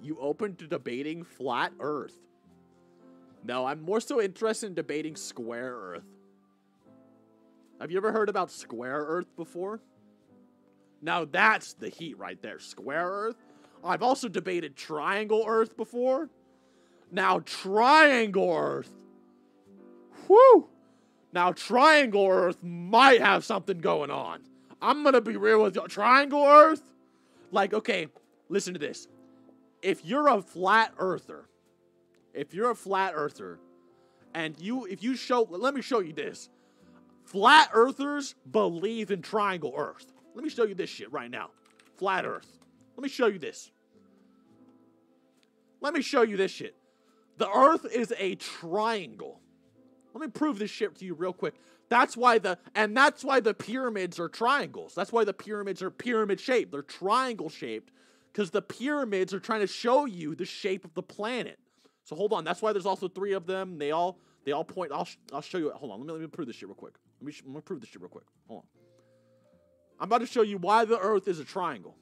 You open to debating flat Earth. No, I'm more so interested in debating square Earth. Have you ever heard about square Earth before? Now that's the heat right there. Square Earth. I've also debated triangle Earth before. Now triangle Earth. Whew. Now triangle Earth might have something going on. I'm going to be real with you. Triangle Earth? Like, okay, listen to this. If you're a flat earther, and if you show, let me show you this. Flat earthers believe in triangle Earth. Let me show you this shit right now. Flat Earth. Let me show you this. Let me show you this shit. The Earth is a triangle. Let me prove this shit to you real quick. That's why the pyramids are triangles. That's why the pyramids are pyramid shaped. They're triangle shaped because the pyramids are trying to show you the shape of the planet. So hold on. That's why there's also three of them. They all point. I'll show you. Hold on. Let me prove this shit real quick. Let me prove this shit real quick. Hold on. I'm about to show you why the Earth is a triangle.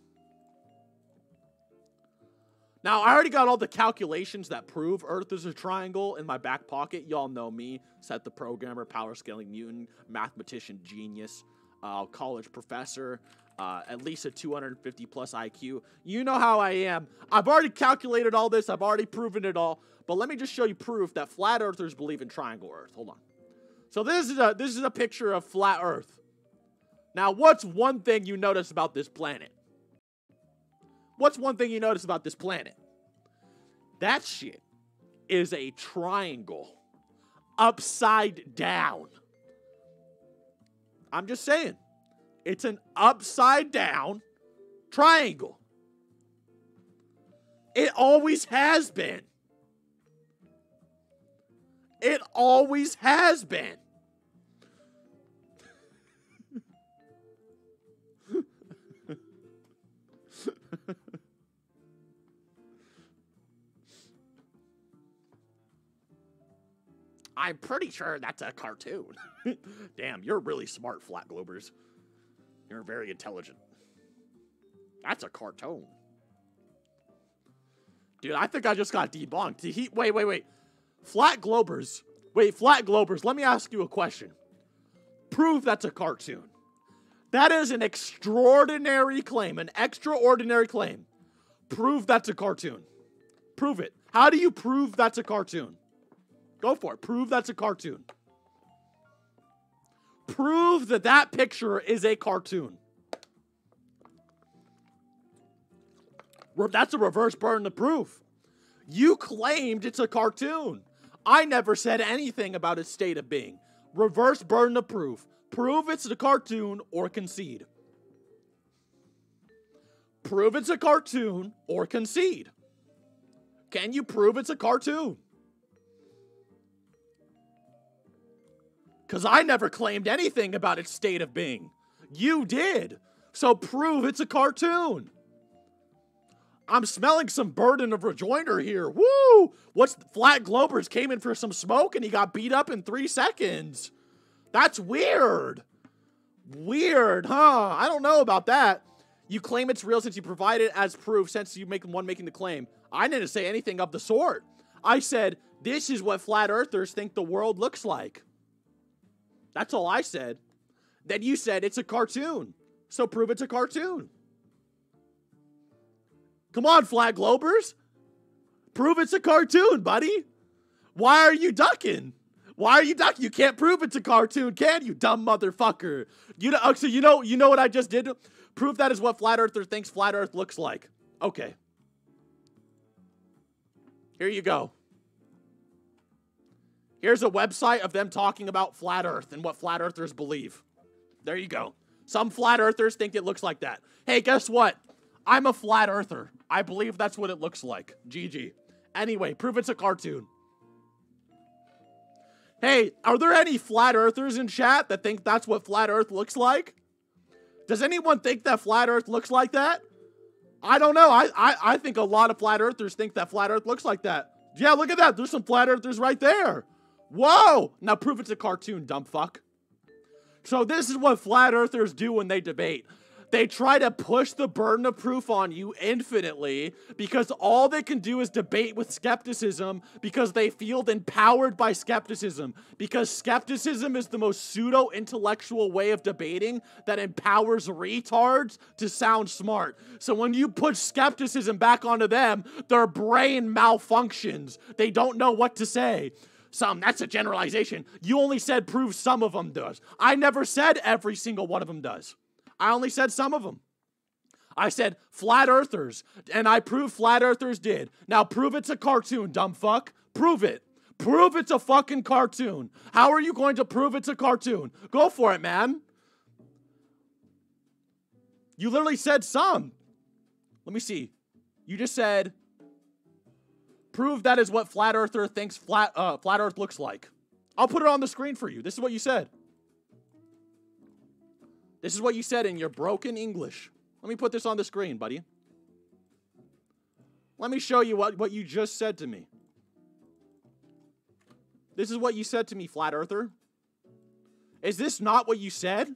Now, I already got all the calculations that prove Earth is a triangle in my back pocket. Y'all know me, Seth the Programmer, Power Scaling Mutant, Mathematician Genius, College Professor, at least a 250 plus IQ. You know how I am. I've already calculated all this. I've already proven it all. But let me just show you proof that flat earthers believe in triangle Earth. Hold on. So this is a picture of flat Earth. Now, what's one thing you notice about this planet? What's one thing you notice about this planet? That shit is a triangle. Upside down. I'm just saying. It's an upside down triangle. It always has been. It always has been. I'm pretty sure that's a cartoon. Damn, you're really smart, Flat Globers. You're very intelligent. That's a cartoon. Dude, I think I just got debunked. Wait. Flat Globers. Wait, Flat Globers, let me ask you a question. Prove that's a cartoon. That is an extraordinary claim. An extraordinary claim. Prove that's a cartoon. Prove it. How do you prove that's a cartoon? Go for it. Prove that's a cartoon. Prove that that picture is a cartoon. That's a reverse burden of proof. You claimed it's a cartoon. I never said anything about its state of being. Reverse burden of proof. Prove it's a cartoon or concede. Prove it's a cartoon or concede. Can you prove it's a cartoon? Because I never claimed anything about its state of being. You did. So prove it's a cartoon. I'm smelling some burden of rejoinder here. Woo! Flat Globers came in for some smoke and he got beat up in 3 seconds. That's weird. Weird, huh? I don't know about that. You claim it's real since you provide it as proof since you make the one making the claim. I didn't say anything of the sort. I said, this is what flat earthers think the world looks like. That's all I said. Then you said it's a cartoon. So prove it's a cartoon. Come on, Flat Globers. Prove it's a cartoon, buddy. Why are you ducking? Why are you ducking? You can't prove it's a cartoon, can you, dumb motherfucker? You know what I just did? Prove that is what Flat Earther thinks Flat Earth looks like. Okay. Here you go. Here's a website of them talking about flat Earth and what flat earthers believe. There you go. Some flat earthers think it looks like that. Hey, guess what? I'm a flat earther. I believe that's what it looks like. GG. Anyway, prove it's a cartoon. Hey, are there any flat earthers in chat that think that's what flat Earth looks like? Does anyone think that flat Earth looks like that? I don't know. I think a lot of flat earthers think that flat Earth looks like that. Yeah, look at that. There's some flat earthers right there. Whoa! Now prove it's a cartoon, dumb fuck. So this is what flat earthers do when they debate. They try to push the burden of proof on you infinitely because all they can do is debate with skepticism because they feel empowered by skepticism. Because skepticism is the most pseudo-intellectual way of debating that empowers retards to sound smart. So when you put skepticism back onto them, their brain malfunctions. They don't know what to say. Some, that's a generalization. You only said prove some of them does. I never said every single one of them does. I only said some of them. I said flat earthers, and I proved flat earthers did. Now prove it's a cartoon, dumb fuck. Prove it. Prove it's a fucking cartoon. How are you going to prove it's a cartoon? Go for it, man. You literally said some. Let me see. You just said, prove that is what flat earther thinks flat earth looks like. I'll put it on the screen for you. This is what you said. This is what you said in your broken English. Let me put this on the screen, buddy. Let me show you what you just said to me. This is what you said to me, flat earther. Is this not what you said?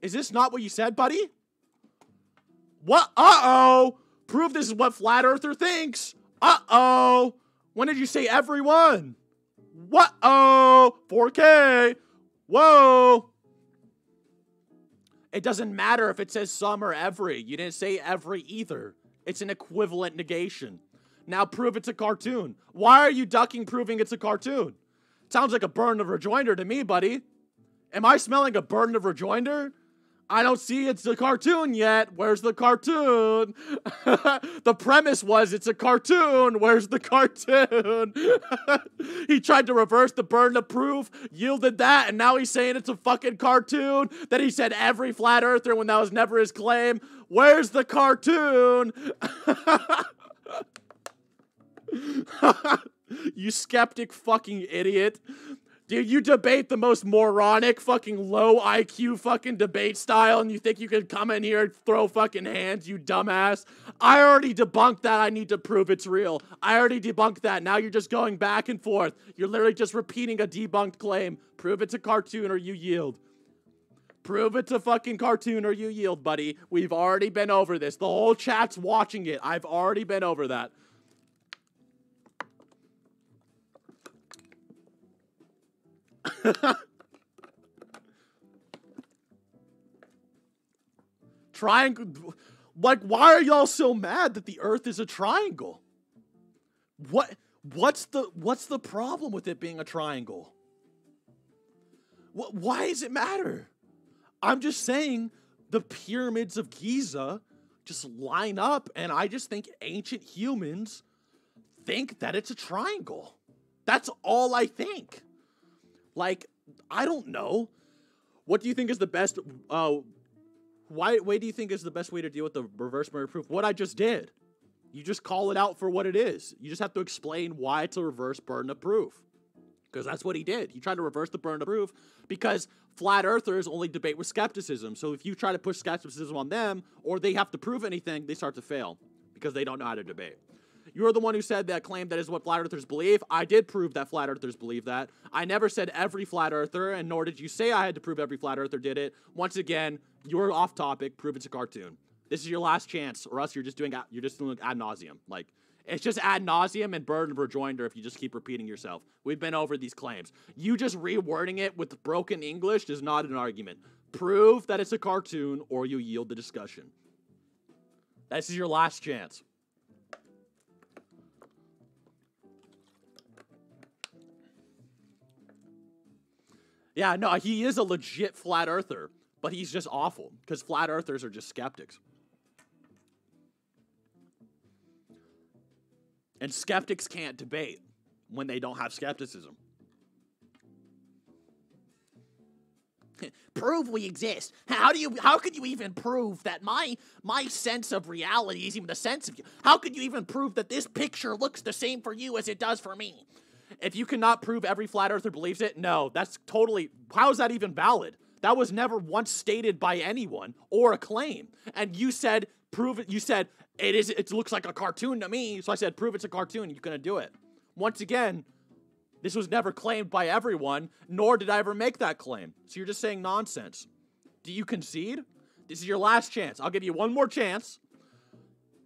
Is this not what you said, buddy? What? Uh-oh. Prove this is what flat earther thinks. Uh-oh. When did you say everyone? What? Oh, 4K. Whoa. It doesn't matter if it says some or every. You didn't say every either. It's an equivalent negation. Now prove it's a cartoon. Why are you ducking proving it's a cartoon? Sounds like a burden of rejoinder to me, buddy. Am I smelling a burden of rejoinder? I don't see it's a cartoon yet. Where's the cartoon? The premise was it's a cartoon. Where's the cartoon? He tried to reverse the burden of proof, yielded that, and now he's saying it's a fucking cartoon. Then he said every flat earther when that was never his claim. Where's the cartoon? You skeptic fucking idiot. Dude, you debate the most moronic fucking low IQ fucking debate style and you think you could come in here and throw fucking hands, you dumbass. I already debunked that I need to prove it's real. I already debunked that. Now you're just going back and forth. You're literally just repeating a debunked claim. Prove it's a cartoon or you yield. Prove it's a fucking cartoon or you yield, buddy. We've already been over this. The whole chat's watching it. I've already been over that. Triangle, like, why are y'all so mad that the earth is a triangle? What's the problem with it being a triangle? Why does it matter? I'm just saying the pyramids of Giza just line up, and I just think ancient humans think that it's a triangle. That's all I think. Like, I don't know. What do you think is the best, why do you think is the best way to deal with the reverse burden of proof? What I just did. You just call it out for what it is. You just have to explain why it's a reverse burden of proof. Because that's what he did. He tried to reverse the burden of proof because flat earthers only debate with skepticism. So if you try to push skepticism on them or they have to prove anything, they start to fail because they don't know how to debate. You're the one who said that claim that is what flat earthers believe. I did prove that flat earthers believe that. I never said every flat earther, and nor did you say I had to prove every flat earther did it. Once again, you're off topic. Prove it's a cartoon. This is your last chance, or else you're just doing ad nauseum. Like, it's just ad nauseum and burden of rejoinder if you just keep repeating yourself. We've been over these claims. You just rewording it with broken English is not an argument. Prove that it's a cartoon, or you yield the discussion. This is your last chance. Yeah, no, he is a legit flat earther, but he's just awful because flat earthers are just skeptics. And skeptics can't debate when they don't have skepticism. Prove we exist. How could you even prove that my sense of reality is even the sense of you? How could you even prove that this picture looks the same for you as it does for me? If you cannot prove every flat earther believes it, no, that's totally, how is that even valid? That was never once stated by anyone or a claim. And you said, prove it, you said, it looks like a cartoon to me. So I said, prove it's a cartoon, you're gonna do it. Once again, this was never claimed by everyone, nor did I ever make that claim. So you're just saying nonsense. Do you concede This is your last chance. I'll give you one more chance.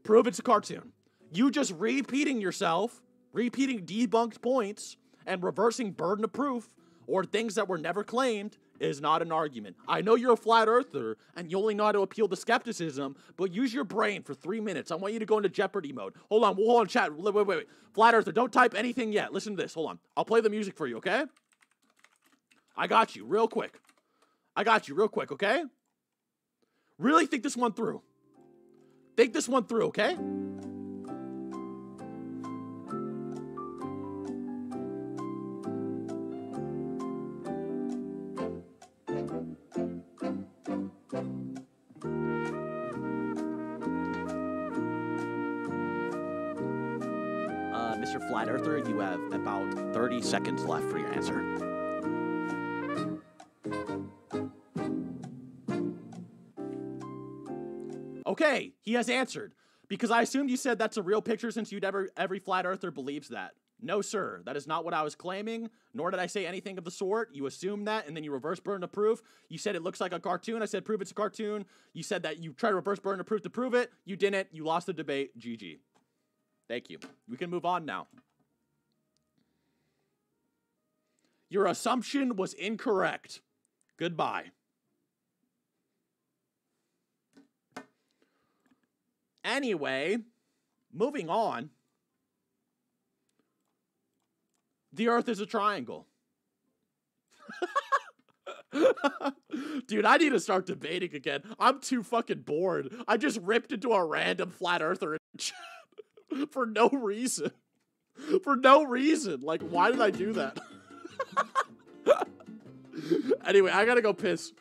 Prove it's a cartoon. You just repeating yourself, repeating debunked points, and reversing burden of proof or things that were never claimed is not an argument. I know you're a flat earther and you only know how to appeal to skepticism, but use your brain for 3 minutes. I want you to go into Jeopardy mode. Hold on, chat. Wait. Flat earther, don't type anything yet. Listen to this. Hold on. I'll play the music for you, okay? I got you real quick, okay? Really think this one through. Think this one through, okay? Mr. Flat Earther, you have about 30 seconds left for your answer. Okay, he has answered. Because I assumed you said that's a real picture since you'd every flat earther believes that. No, sir. That is not what I was claiming, nor did I say anything of the sort. You assumed that, and then you reverse burden of proof. You said it looks like a cartoon. I said prove it's a cartoon. You said that you try to reverse burden of proof to prove it. You didn't. You lost the debate. GG. Thank you. We can move on now. Your assumption was incorrect. Goodbye. Anyway, moving on. The Earth is a triangle. Dude, I need to start debating again. I'm too fucking bored. I just ripped into a random flat earther for no reason. For no reason. Like, why did I do that? Anyway, I gotta go piss.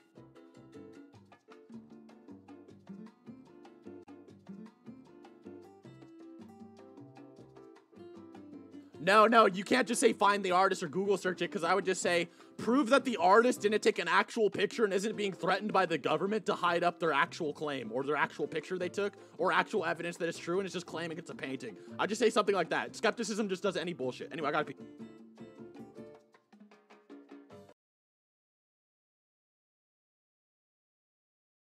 No, you can't just say find the artist or Google search it, because I would just say prove that the artist didn't take an actual picture and isn't being threatened by the government to hide up their actual claim or their actual picture they took or actual evidence that it's true and it's just claiming it's a painting. I'd just say something like that. Skepticism just does any bullshit. Anyway, I gotta pee.